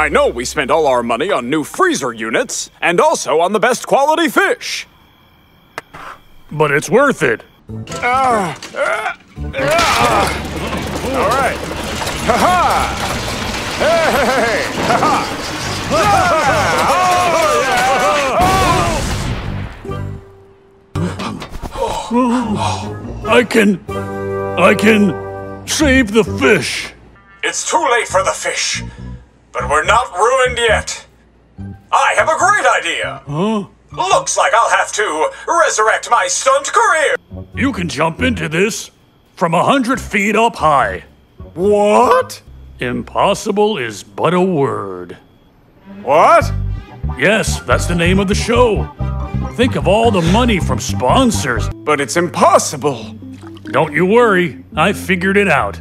I know we spent all our money on new freezer units, and also on the best quality fish. But it's worth it. All right. Ha-ha! Hey! Ha-ha! I can save the fish. It's too late for the fish, but we're not ruined yet. I have a great idea. Huh? Looks like I'll have to resurrect my stunt career. You can jump into this from 100 feet up high. What? Impossible is but a word. What? Yes, that's the name of the show. Think of all the money from sponsors. But it's impossible. Don't you worry, I figured it out.